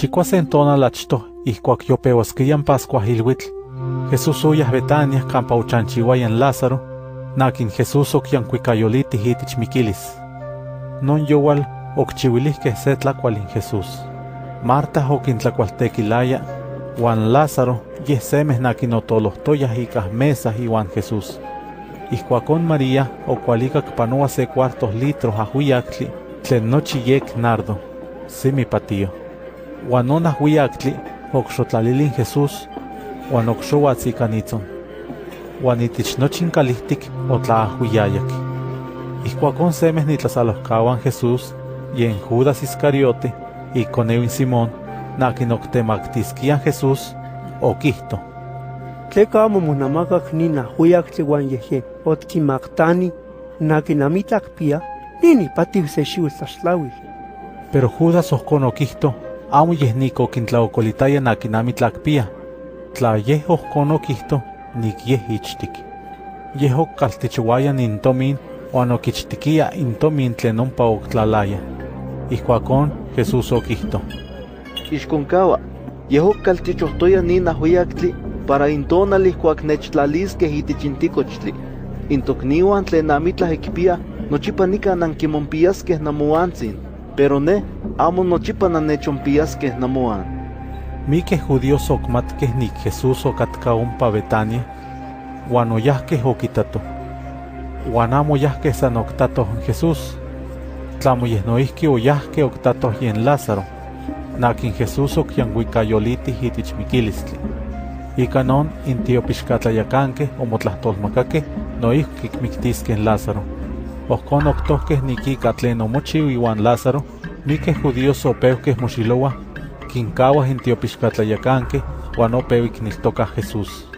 Chikuasentona lachto, ihkuak yopeuaskiyan Pascua Hilwitl, Jesús uyah Betania campa uchanchiwayan Lázaro, nakin Jesús okyankuikayoliti hitichmikilis. Non yowal okchiwilihkeh se tlakualin Jesús. Marta okintlakualtekilaya, wan Lázaro yeh semeh nakin otolohtoyah ikah mesah iwan Jesús. Ihkuakon María okualikak panoa se cuartos litros ahuiaktli, tlen nochi yek nardo, simi patio. Wan on ahuiaktli, okxotlalilin Jesús, wan okxoatzikanitzon. Wan itichnochinkalitik otlaahuiayak. Ihkuakon semeh nitlasalohkawan Jesús, yen Judas Iscariote, ikoneuin Simón, nakin oktemaktiskian Jesús, okihto. Tleka amo munamakak nin ahuiaktli wan yeje otkimaktani, nakin amitlak pia, nini patih se xiuiltlaxtlauil. Pero Judas ohkon okihto, amo yeh nik okintlaokolitaya nakin amitlakpia, tla yeh ohkon okihto, nik yeh ichtik. Yeh okkaltichiuayan intomin, oan okichtikia intomin tlen ompa oktlalaya. Ihkuakon Jesús okihto. Ixkonkaua, yeh okkaltichohtoya nin ahuiaktli, para intonal ihkuak nechtlalizkeh itichintikochtli. Intokniuan tlen amitlaekpia, nochipanikan ankimompiaskeh namoantzin, pero ne, amo nochipan anechompiaskeh namoan. Mikeh judíos okmatkeh nik Jesús okatkaompa Betania, wan oyahkeh okitato. Wan amo oyahkeh san oktatoh Jesús, tlamoyehnoihki oyahkeh oktatoh yen Lázaro, nakin Jesús okyanguikayolitih itichmikilistli. Ikan on intiopixkatlayakanke omotlahtolmakakeh noihkikmiktiskeh Lázaro. Ohkon oktohkeh nikika tlen omochiu iwan Lázaro, mikeh judíos opeuhkeh moxiloua, kinkauah intiopixkatlayakanke, uan opeuik niktoka Jesús.